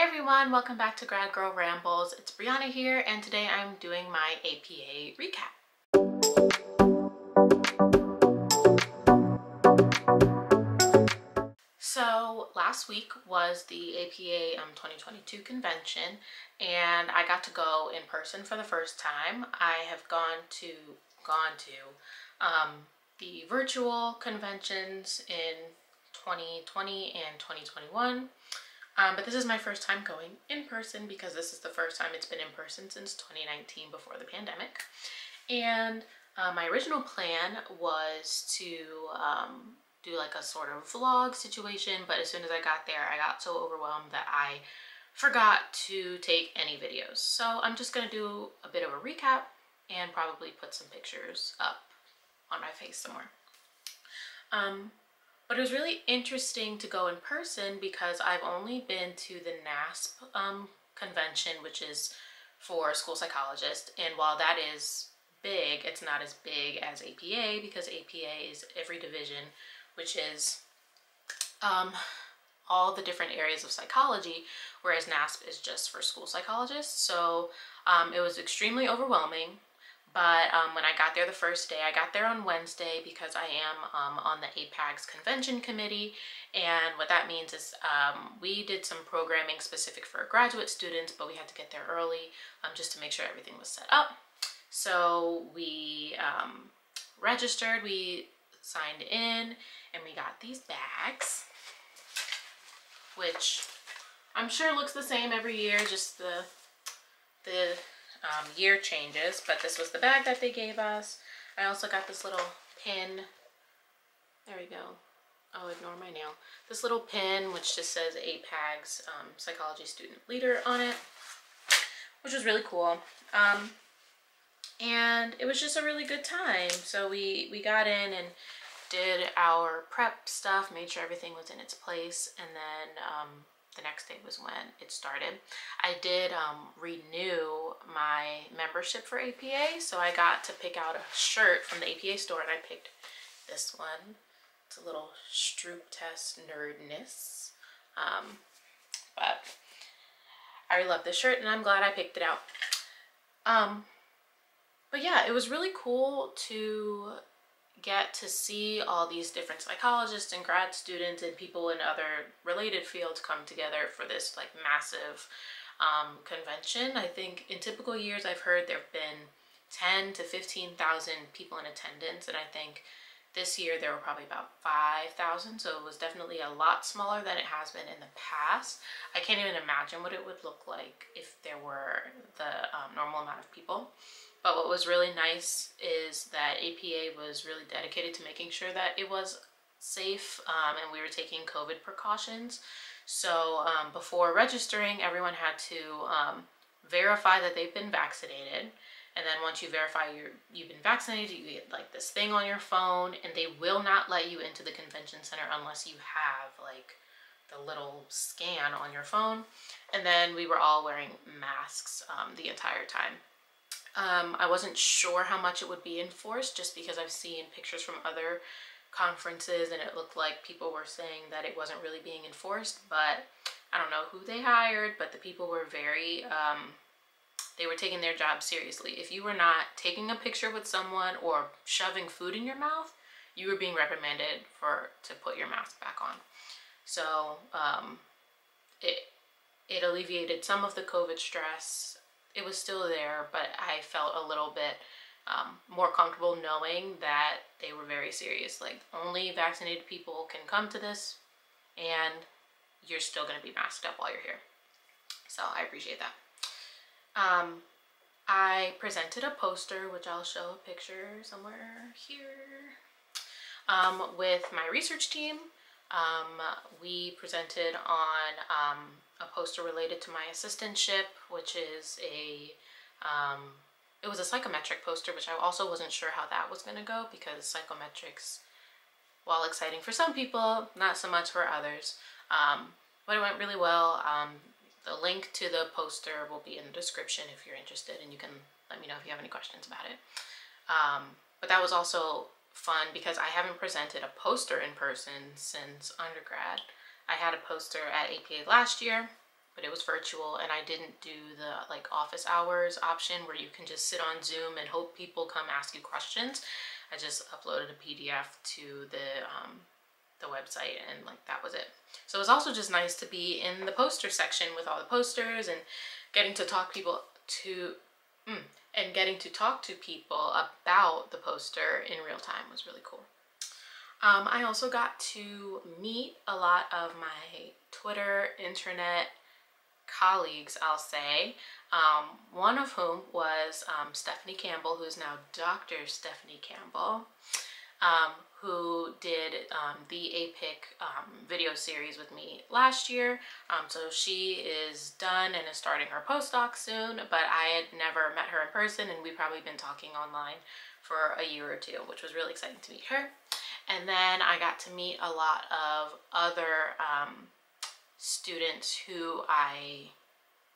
Hey everyone, welcome back to Grad Girl Rambles. It's Brianna here, and today I'm doing my APA recap. So last week was the APA 2022 convention, and I got to go in person for the first time. I have gone to the virtual conventions in 2020 and 2021. But this is my first time going in person because this is the first time it's been in person since 2019 before the pandemic. And my original plan was to do like a sort of vlog situation, but as soon as I got there, I got so overwhelmed that I forgot to take any videos. So I'm just gonna do a bit of a recap and probably put some pictures up on my face somewhere. But it was really interesting to go in person because I've only been to the NASP convention, which is for school psychologists. And while that is big, it's not as big as APA because APA is every division, which is all the different areas of psychology, whereas NASP is just for school psychologists. So it was extremely overwhelming. But when I got there the first day, I got there on Wednesday because I am on the APAGS convention committee. And what that means is we did some programming specific for graduate students, but we had to get there early just to make sure everything was set up. So we registered, we signed in, and we got these bags, which I'm sure looks the same every year, just the year changes, but this was the bag that they gave us. I also got this little pin. There we go. Oh, ignore my nail. This little pin, which just says APAGS Psychology Student Leader on it, which was really cool. And it was just a really good time. So we got in and did our prep stuff, made sure everything was in its place, and then the next day was when it started. I did renew my membership for APA, so I got to pick out a shirt from the APA store, and I picked this one. It's a little Stroop test nerdness, but I really love this shirt, and I'm glad I picked it out. But yeah, it was really cool to get to see all these different psychologists and grad students and people in other related fields come together for this like massive convention. I think in typical years I've heard there have been 10 to 15,000 people in attendance, and I think this year there were probably about 5,000, so it was definitely a lot smaller than it has been in the past. I can't even imagine what it would look like if there were the normal amount of people. But what was really nice is that APA was really dedicated to making sure that it was safe, and we were taking COVID precautions. So before registering, everyone had to verify that they've been vaccinated. And then once you verify you've been vaccinated, you get like this thing on your phone, and they will not let you into the convention center unless you have like the little scan on your phone. And then we were all wearing masks the entire time. I wasn't sure how much it would be enforced just because I've seen pictures from other conferences and it looked like people were saying that it wasn't really being enforced, but I don't know who they hired, but the people were very, they were taking their job seriously. If you were not taking a picture with someone or shoving food in your mouth, you were being reprimanded to put your mask back on. So it alleviated some of the COVID stress. It was still there, but I felt a little bit more comfortable knowing that they were very serious. Like, only vaccinated people can come to this, and you're still going to be masked up while you're here. So I appreciate that. I presented a poster, which I'll show a picture somewhere here, with my research team. We presented on a poster related to my assistantship, which is it was a psychometric poster, which I also wasn't sure how that was going to go because psychometrics, while exciting for some people, not so much for others, but it went really well. The link to the poster will be in the description if you're interested, and you can let me know if you have any questions about it. But that was also fun because I haven't presented a poster in person since undergrad. I had a poster at APA last year, but it was virtual, and I didn't do the like office hours option where you can just sit on Zoom and hope people come ask you questions. I just uploaded a PDF to the website, and like that was it. So it was also just nice to be in the poster section with all the posters and getting to talk to people about the poster in real time was really cool. I also got to meet a lot of my Twitter internet colleagues, I'll say, one of whom was Stephanie Campbell, who's now Dr. Stephanie Campbell, who did the APIC video series with me last year. So she is done and is starting her postdoc soon, but I had never met her in person, and we've probably been talking online for a year or two, which was really exciting to meet her. And then I got to meet a lot of other students who I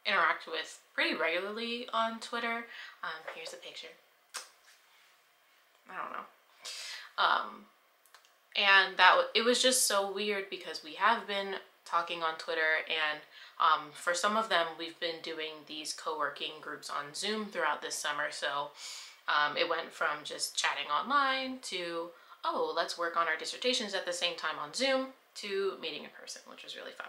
interact with pretty regularly on Twitter. Here's a picture. I don't know. And it was just so weird because we have been talking on Twitter, and for some of them, we've been doing these co-working groups on Zoom throughout this summer. So it went from just chatting online to, oh, let's work on our dissertations at the same time on Zoom, to meeting in person, which was really fun.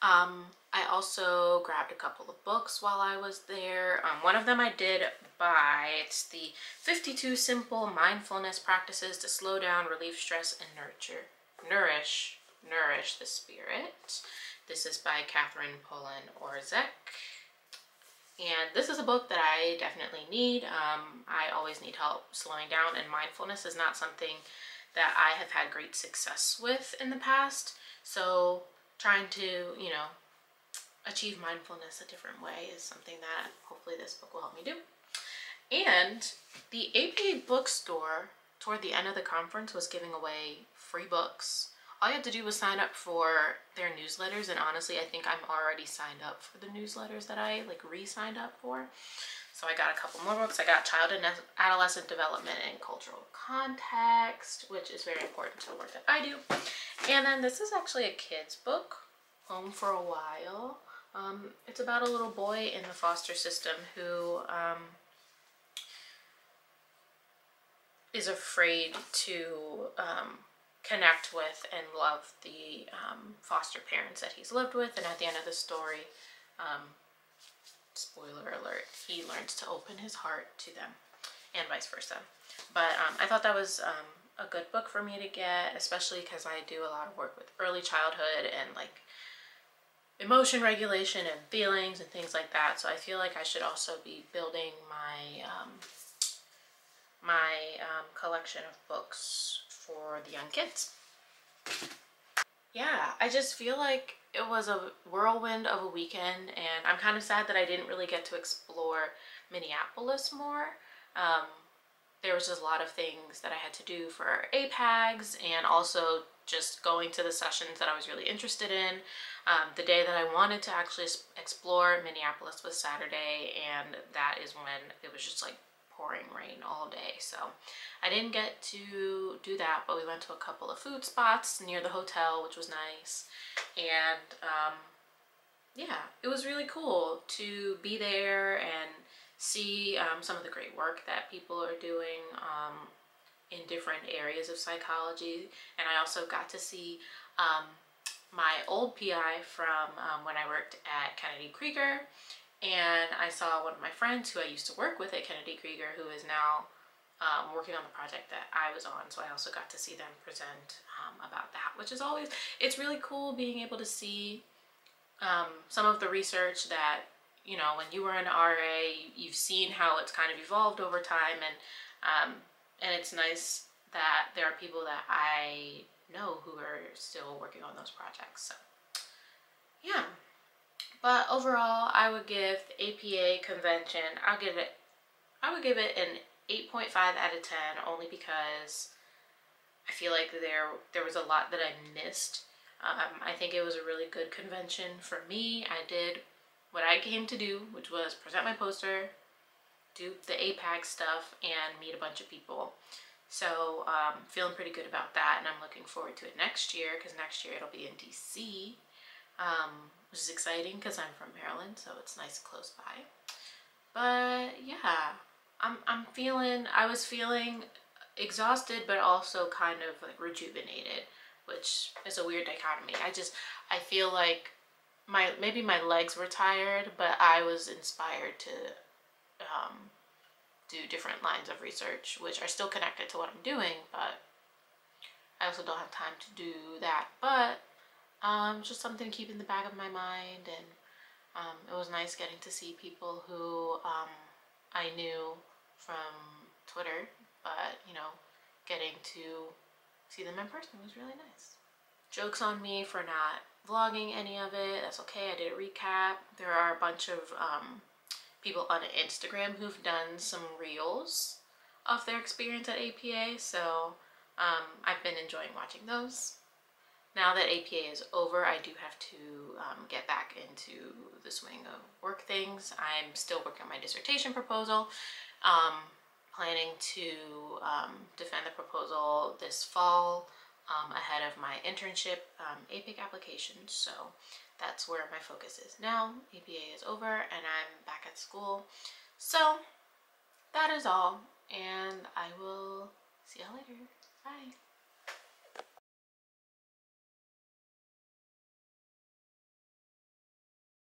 I also grabbed a couple of books while I was there. One of them I did buy. It's the 52 Simple Mindfulness Practices to Slow Down, Relieve Stress, and Nourish the Spirit. This is by Catherine Pollan Orzech. And this is a book that I definitely need. I always need help slowing down, and mindfulness is not something that I have had great success with in the past. So trying to, you know, achieve mindfulness a different way is something that hopefully this book will help me do. And the APA bookstore toward the end of the conference was giving away free books. All you had to do was sign up for their newsletters, and honestly, I think I'm already signed up for the newsletters that I like re-signed up for. So I got a couple more books. I got Child and Adolescent Development and Cultural Context, which is very important to the work that I do. And then this is actually a kid's book, Home for a While. It's about a little boy in the foster system who is afraid to connect with and love the foster parents that he's lived with. And at the end of the story, spoiler alert, he learns to open his heart to them and vice versa. But I thought that was a good book for me to get, especially because I do a lot of work with early childhood and like emotion regulation and feelings and things like that. So I feel like I should also be building my collection of books for the young kids. Yeah, I just feel like it was a whirlwind of a weekend, and I'm kind of sad that I didn't really get to explore Minneapolis more. There was just a lot of things that I had to do for APAGS, and also just going to the sessions that I was really interested in. The day that I wanted to actually explore Minneapolis was Saturday, and that is when it was just like pouring rain all day, so I didn't get to do that, but we went to a couple of food spots near the hotel, which was nice. And yeah, it was really cool to be there and see some of the great work that people are doing in different areas of psychology. And I also got to see my old PI from when I worked at Kennedy Krieger. And I saw one of my friends who I used to work with at Kennedy Krieger, who is now working on the project that I was on. So I also got to see them present about that, which is always, it's really cool being able to see some of the research that, you know, when you were an RA, you've seen how it's kind of evolved over time. And it's nice that there are people that I know who are still working on those projects. So yeah. But overall, I would give the APA convention, I would give it an 8.5 out of 10, only because I feel like there was a lot that I missed. I think it was a really good convention for me. I did what I came to do, which was present my poster, do the APAC stuff, and meet a bunch of people. So feeling pretty good about that, and I'm looking forward to it next year, because next year it'll be in DC. which is exciting because I'm from Maryland, so it's nice close by. But yeah, I was feeling exhausted, but also kind of like rejuvenated, which is a weird dichotomy. I feel like maybe my legs were tired, but I was inspired to do different lines of research, which are still connected to what I'm doing, but I also don't have time to do that. But just something to keep in the back of my mind. And it was nice getting to see people who I knew from Twitter, but you know, getting to see them in person was really nice. Jokes on me for not vlogging any of it. That's okay, I did a recap. There are a bunch of people on Instagram who've done some reels of their experience at APA, so I've been enjoying watching those. Now that APA is over, I do have to get back into the swing of work things. I'm still working on my dissertation proposal, planning to defend the proposal this fall ahead of my internship APIC application. So that's where my focus is now. APA is over and I'm back at school. So that is all, and I will see y'all later. Bye.